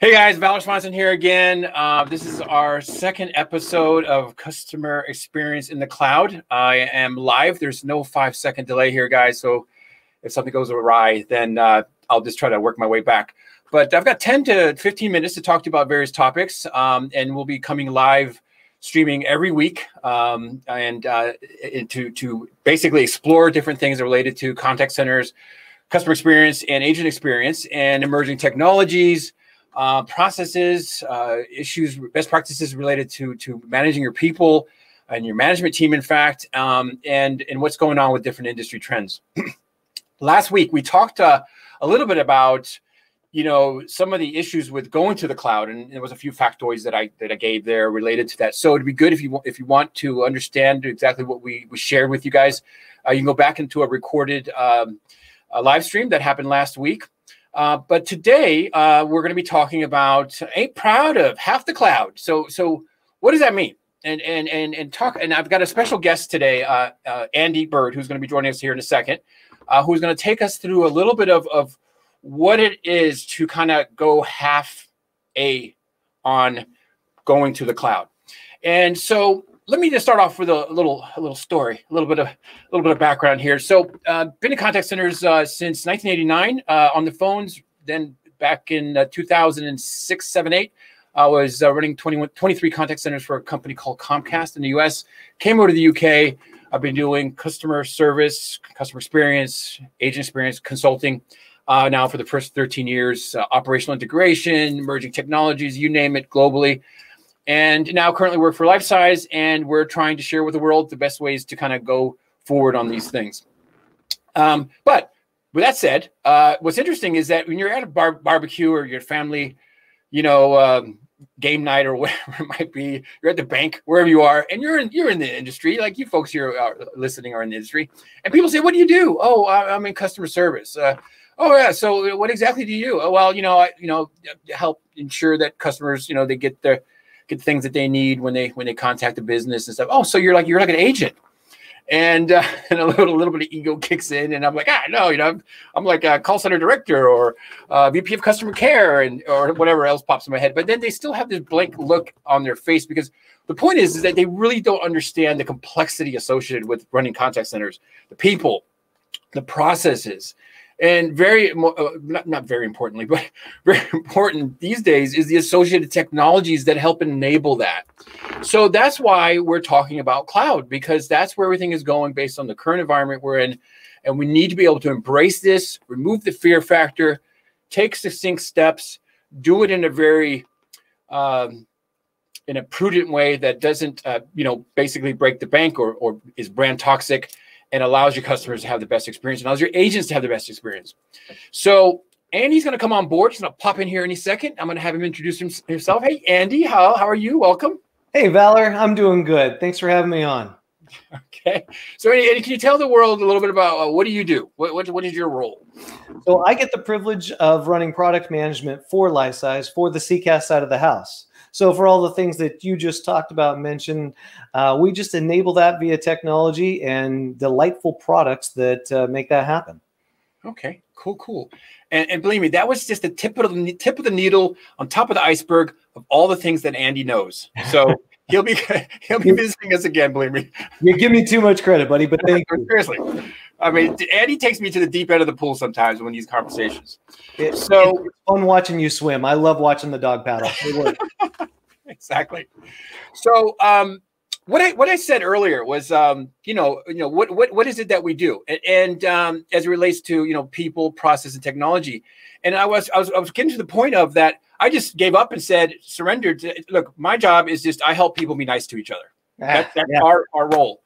Hey guys, Valor Swanson here again. This is our second episode of Customer Experience in the Cloud. I am live. There's no 5-second delay here, guys. So if something goes awry, then I'll just try to work my way back. But I've got 10 to 15 minutes to talk to you about various topics, and we'll be coming live streaming every week and to basically explore different things related to contact centers, customer experience, and agent experience, and emerging technologies, processes, issues, best practices related to managing your people and your management team, in fact, and what's going on with different industry trends. Last week, we talked a little bit about, you know, some of the issues with going to the cloud, and there was a few factoids that I gave there related to that. So it'd be good if you want to understand exactly what we shared with you guys, you can go back into a recorded live stream that happened last week. But today, we're going to be talking about ain't proud of half the cloud. So what does that mean? And I've got a special guest today, Andy Byrd, who's going to be joining us here in a second, who's going to take us through a little bit of what it is to kind of go half a on going to the cloud. And so let me just start off with a little story, a little bit of background here. So, been in contact centers since 1989 on the phones. Then back in 2006, 7, 8, I was running 23 contact centers for a company called Comcast in the U.S. Came over to the U.K. I've been doing customer service, customer experience, agent experience, consulting now for the first 13 years. Operational integration, emerging technologies, you name it, globally. And now currently work for Lifesize, and we're trying to share with the world the best ways to kind of go forward on these things. But with that said, what's interesting is that when you're at a barbecue or your family, you know, game night or whatever it might be, you're at the bank, wherever you are, and you're in the industry, like you folks here are listening are in the industry, and people say, "What do you do?" "Oh, I'm in customer service." "Oh yeah, so what exactly do you do?" "Oh, well, you know, I help ensure that customers, you know, they get their things that they need when they contact a business and stuff." "Oh, so you're like an agent," and a little bit of ego kicks in, and I'm like, no, you know, I'm like a call center director or VP of customer care or whatever else pops in my head. But then they still have this blank look on their face, because the point is that they really don't understand the complexity associated with running contact centers, the people, the processes. And very important these days is the associated technologies that help enable that. So that's why we're talking about cloud, because that's where everything is going based on the current environment we're in. And we need to be able to embrace this, remove the fear factor, take succinct steps, do it in a very in a prudent way that doesn't, you know, basically break the bank or is brand toxic, and allows your customers to have the best experience, and allows your agents to have the best experience. So Andy's going to come on board. He's going to pop in here any second. I'm going to have him introduce himself. Hey, Andy, how are you? Welcome. Hey, Valor. I'm doing good. Thanks for having me on. Okay. So Andy, can you tell the world a little bit about what do you do? What is your role? So I get the privilege of running product management for Lifesize for the CCaaS side of the house. So for all the things that you just talked about and mentioned, we just enable that via technology and delightful products that make that happen. Okay, cool. And believe me, that was just the tip of the needle on top of the iceberg of all the things that Andy knows. So he'll be visiting us again, believe me. You give me too much credit, buddy, but thank you. Seriously. I mean, Andy takes me to the deep end of the pool sometimes when these conversations. It's fun watching you swim. I love watching the dog paddle. Exactly. So what I said earlier was, you know, what is it that we do, and as it relates to, you know, people, process, and technology. And I was getting to the point of that. I just gave up and said, surrendered. Look, my job is just I help people be nice to each other. That's our role.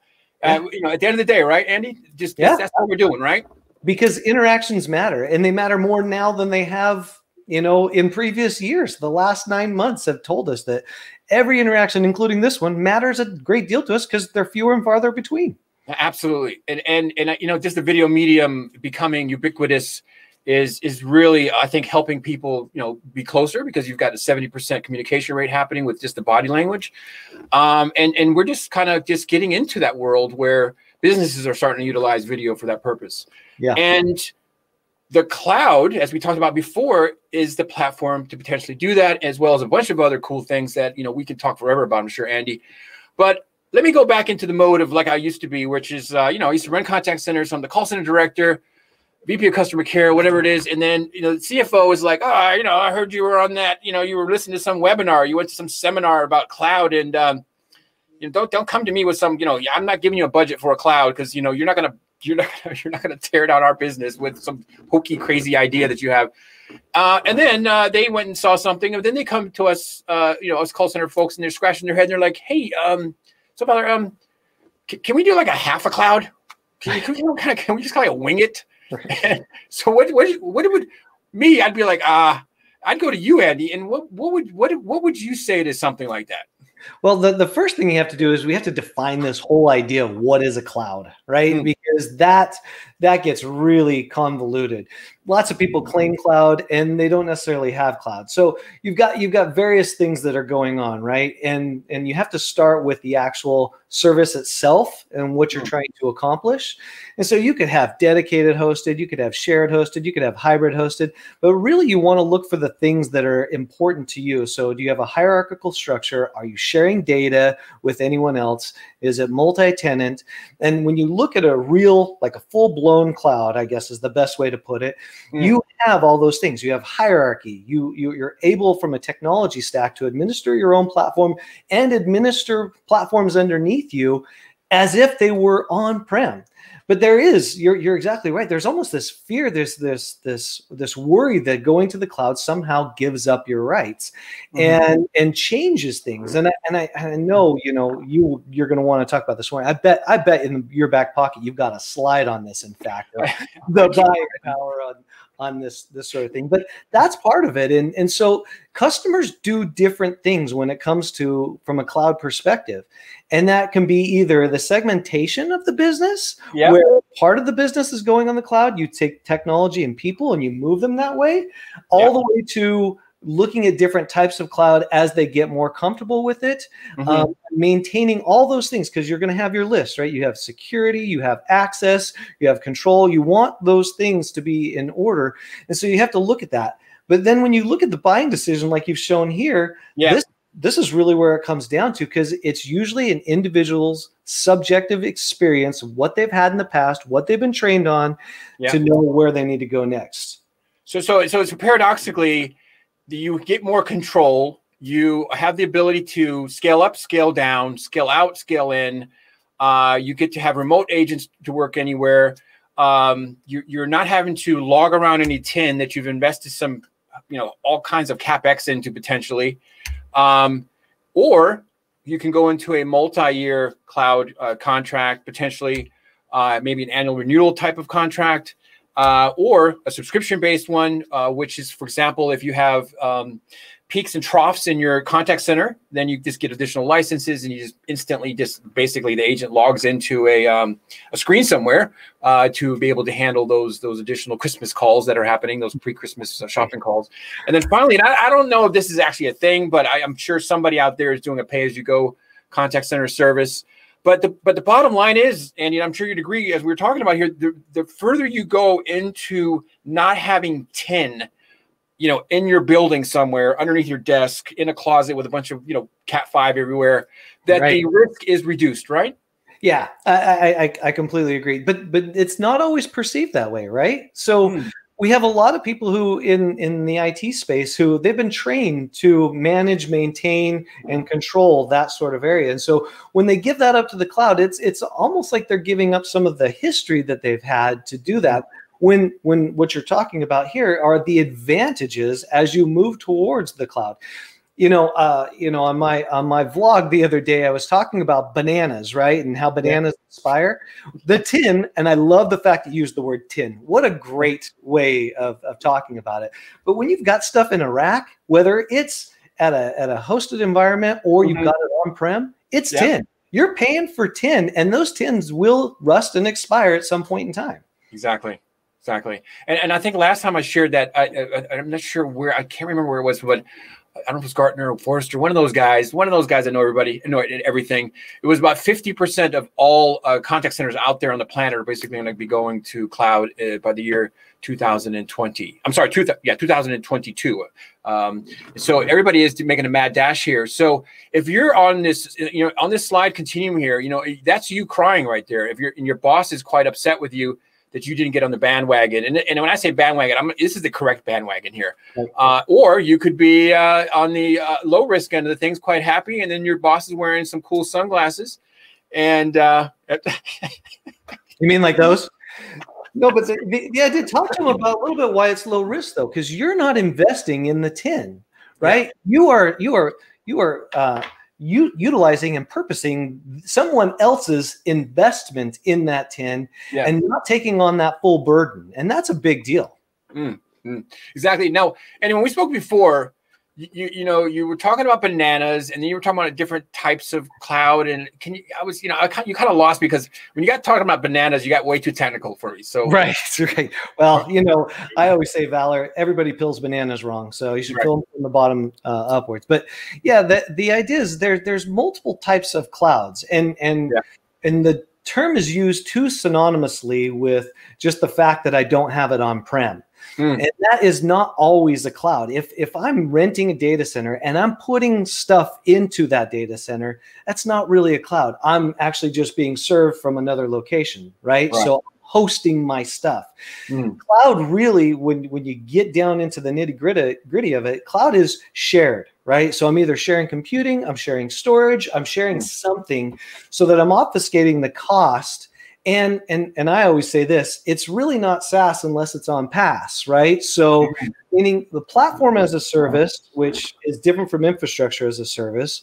You know, at the end of the day, right, Andy? That's what we're doing, right? Because interactions matter, and they matter more now than they have, you know, in previous years. The last 9 months have told us that every interaction, including this one, matters a great deal to us because they're fewer and farther between. Absolutely, and you know, just the video medium becoming ubiquitous is really, I think, helping people, you know, be closer, because you've got a 70% communication rate happening with just the body language. And we're just kind of just getting into that world where businesses are starting to utilize video for that purpose. Yeah. And The cloud, as we talked about before, is the platform to potentially do that, as well as a bunch of other cool things that, you know, we could talk forever about, I'm sure, Andy. But let me go back into the mode of like I used to be, which is, you know, I used to run contact centers. I'm the call center director, VP of customer care, whatever it is. And then, you know, the CFO is like, oh, you know, I heard you were on that, you know, you were listening to some webinar, you went to some seminar about cloud, and you know, don't come to me with some, you know, I'm not giving you a budget for a cloud because, you know, you're not gonna tear down our business with some hokey, crazy idea that you have. And then they went and saw something, and then they come to us, you know, us call center folks, and they're scratching their head, and they're like, hey, so Valor, can we do like a half a cloud? Can we just kind of wing it? And so what would me? I'd be like, I'd go to you, Andy, and what would you say to something like that? Well, the first thing you have to do is we have to define this whole idea of what is a cloud, right? Mm-hmm. Because that gets really convoluted. Lots of people claim cloud and they don't necessarily have cloud. So you've got various things that are going on, right? And you have to start with the actual service itself and what you're trying to accomplish. And so you could have dedicated hosted, you could have shared hosted, you could have hybrid hosted, but really you want to look for the things that are important to you. So do you have a hierarchical structure? Are you sharing data with anyone else? Is it multi-tenant? And when you look at a real, like a full-blown cloud, I guess is the best way to put it, you have all those things. You have hierarchy. You're able from a technology stack to administer your own platform and administer platforms underneath you as if they were on-prem. But there is, you're exactly right. There's almost this fear, this worry that going to the cloud somehow gives up your rights and changes things. And I know, you know, you're going to want to talk about this one. I bet in your back pocket you've got a slide on this. In fact, the buying power on this sort of thing. But that's part of it. And so customers do different things when it comes to from a cloud perspective. And that can be either the segmentation of the business, where part of the business is going on the cloud. You take technology and people and you move them that way, all the way to looking at different types of cloud as they get more comfortable with it, maintaining all those things, because you're going to have your list, right? You have security, you have access, you have control. You want those things to be in order. And so you have to look at that. But then when you look at the buying decision, like you've shown here, this is really where it comes down to, because it's usually an individual's subjective experience, what they've had in the past, what they've been trained on to know where they need to go next. So it's paradoxically, you get more control. You have the ability to scale up, scale down, scale out, scale in. You get to have remote agents to work anywhere. You're not having to log around any tin that you've invested some, you know, all kinds of CapEx into potentially. Or you can go into a multi-year cloud contract, potentially, maybe an annual renewal type of contract, or a subscription-based one, which is, for example, if you have peaks and troughs in your contact center, then you just get additional licenses, and you just instantly basically the agent logs into a screen somewhere to be able to handle those additional Christmas calls that are happening, those pre-Christmas shopping calls. And then finally, and I don't know if this is actually a thing, but I'm sure somebody out there is doing a pay-as-you-go contact center service. But the bottom line is, and I'm sure you'd agree, as we were talking about here, the further you go into not having tin, you know, in your building somewhere, underneath your desk, in a closet with a bunch of, you know, Cat 5 everywhere, that the risk is reduced, right? Yeah, I completely agree. But it's not always perceived that way, right? So we have a lot of people who in the IT space who they've been trained to manage, maintain, and control that sort of area. And so when they give that up to the cloud, it's almost like they're giving up some of the history that they've had to do that. When what you're talking about here are the advantages as you move towards the cloud. You know, on my vlog the other day, I was talking about bananas, right? And how bananas inspire the tin. And I love the fact that you used the word tin. What a great way of talking about it. But when you've got stuff in a rack, whether it's at a hosted environment or you've got it on-prem, it's tin. You're paying for tin, and those tins will rust and expire at some point in time. Exactly. Exactly. And I think last time I shared that, I'm not sure where, I can't remember where it was, but I don't know if it's Gartner or Forrester, one of those guys that know everybody, know everything. It was about 50% of all contact centers out there on the planet are basically going to be going to cloud by the year 2020. I'm sorry, 2022. So everybody is making a mad dash here. So if you're on this, on this slide continuum here, that's you crying right there. If you're, and your boss is quite upset with you that you didn't get on the bandwagon. And when I say bandwagon, this is the correct bandwagon here. Or you could be on the low risk end of the things, quite happy, and then your boss is wearing some cool sunglasses. And you mean like those? No, but yeah, I did talk to him about a little bit why it's low risk though, because you're not investing in the tin, right? Yeah. You are utilizing and purposing someone else's investment in that tin, yeah, and not taking on that full burden. And that's a big deal. Mm-hmm. Exactly. Now, and when we spoke before, you were talking about bananas, and then you were talking about different types of cloud. And you kind of lost, because when you got talking about bananas, you got way too technical for me. So right. Well, I always say, Valor, everybody peels bananas wrong, so you should peel them from the bottom upwards. But yeah, the idea is there's multiple types of clouds, and the term is used too synonymously with just the fact that I don't have it on-prem. Mm. And that is not always a cloud. If I'm renting a data center and I'm putting stuff into that data center, that's not really a cloud. I'm actually just being served from another location, right? So I'm hosting my stuff. Mm. Cloud really, when you get down into the nitty-gritty of it, cloud is shared, right? So I'm either sharing computing, I'm sharing storage, I'm sharing something, so that I'm obfuscating the cost. And I always say this, it's really not SaaS unless it's on PaaS, right? So meaning the platform as a service, which is different from infrastructure as a service,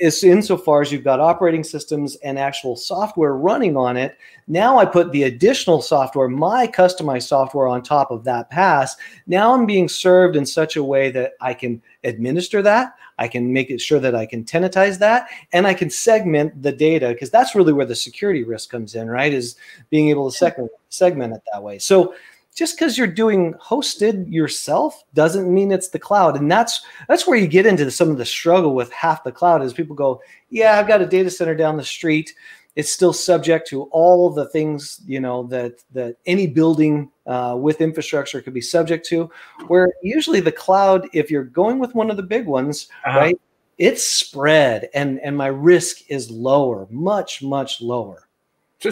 is insofar as you've got operating systems and actual software running on it. Now I put the additional software, my customized software, on top of that PaaS. Now I'm being served in such a way that I can administer that, I can make it sure that I can tenantize that, and I can segment the data, because that's really where the security risk comes in, right? Is being able to segment it that way. So just because you're doing hosted yourself doesn't mean it's the cloud. And that's where you get into some of the struggle with half the cloud, is people go, yeah, I've got a data center down the street. It's still subject to all the things, that any building with infrastructure could be subject to, where usually the cloud, if you're going with one of the big ones, right, it's spread, and my risk is lower, much, much lower.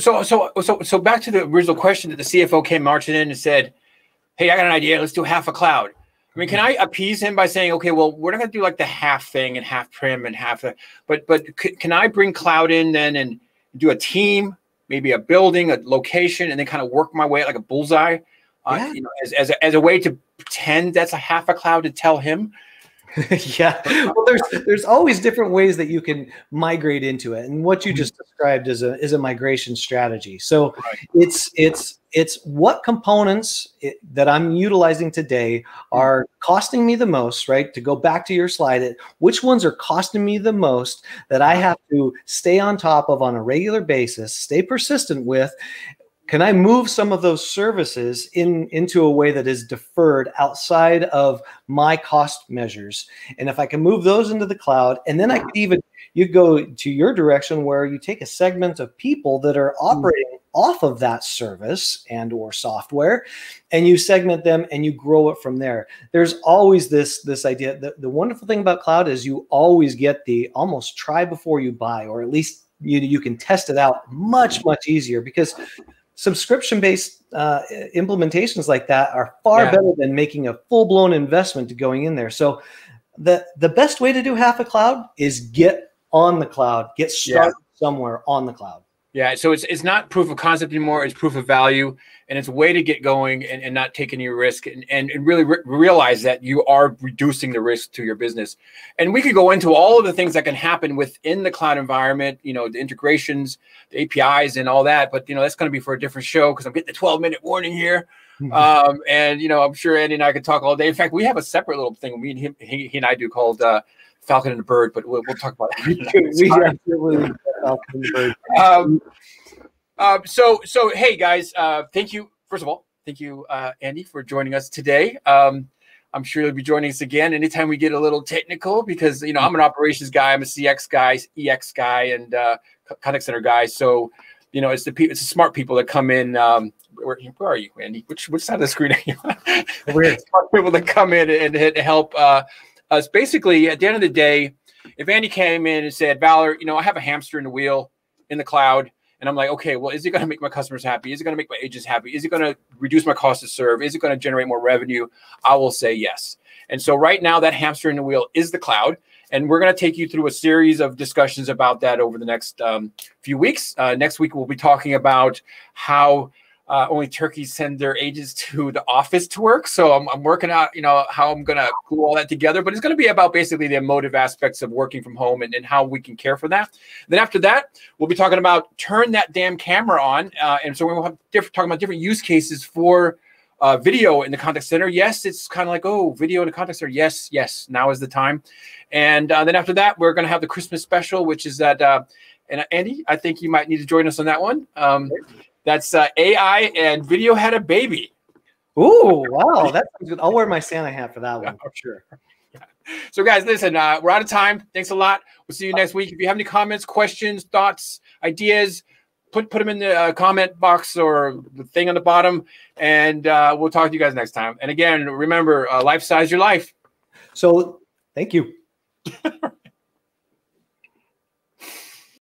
So back to the original question that the CFO came marching in and said, hey, I got an idea. Let's do half a cloud. I mean, can I appease him by saying, okay, well, we're not going to do like the half thing and half prim and half, but can I bring cloud in then and do a team, maybe a building, a location, and then kind of work my way like a bullseye, as a way to pretend that's a half a cloud to tell him? Yeah. Well, there's always different ways that you can migrate into it. And what you just described is a migration strategy. So it's what components that I'm utilizing today are costing me the most, right? To go back to your slide, which ones are costing me the most that I have to stay on top of on a regular basis, stay persistent with? Can I move some of those services into a way that is deferred outside of my cost measures? And if I can move those into the cloud, and then I could even, you go to your direction where you take a segment of people that are operating off of that service and or software, and you segment them and you grow it from there. There's always this idea that the wonderful thing about cloud is you always get the almost try before you buy, or at least you can test it out much, much easier, because subscription-based implementations like that are far better than making a full-blown investment to going in there. So the best way to do half a cloud is get on the cloud, get started somewhere on the cloud. Yeah, so it's not proof of concept anymore, it's proof of value, and it's a way to get going and not take any risk, and really realize that you are reducing the risk to your business. And we could go into all of the things that can happen within the cloud environment, the integrations, the APIs and all that, but that's going to be for a different show, because I'm getting the 12-minute warning here. And I'm sure Andy and I could talk all day. In fact, we have a separate little thing, me and him, he and I do, called Falcon and the Bird, but we'll talk about that. So hey guys, thank you. First of all, thank you, Andy, for joining us today. I'm sure you'll be joining us again anytime we get a little technical, because, you know, I'm an operations guy, I'm a CX guy, EX guy, and contact center guy. So, you know, it's the smart people that come in. Where are you, Andy? Which side of the screen are you on? Smart people that come in and help us. Basically, at the end of the day, if Andy came in and said, Valor, you know, I have a hamster in the wheel in the cloud. And I'm like, okay, well, is it going to make my customers happy? Is it going to make my agents happy? Is it going to reduce my cost to serve? Is it going to generate more revenue? I will say yes. And so right now that hamster in the wheel is the cloud. And we're going to take you through a series of discussions about that over the next few weeks. Next week, we'll be talking about how only turkeys send their agents to the office to work. So I'm working out, you know, how I'm going to glue all that together. But it's going to be about basically the emotive aspects of working from home and how we can care for that. Then after that, we'll be talking about turn that damn camera on. And so we'll have talking about different use cases for video in the contact center. Yes, it's kind of like, oh, video in the contact center. Yes, yes, now is the time. And then after that, we're going to have the Christmas special, which is that, and Andy, I think you might need to join us on that one. That's AI and video had a baby. Ooh, wow, that sounds good. I'll wear my Santa hat for that one. Yeah, for sure. Yeah. So, guys, listen, we're out of time. Thanks a lot. We'll see you next week. If you have any comments, questions, thoughts, ideas, put them in the comment box or the thing on the bottom, and we'll talk to you guys next time. And again, remember, life size your life. So, thank you.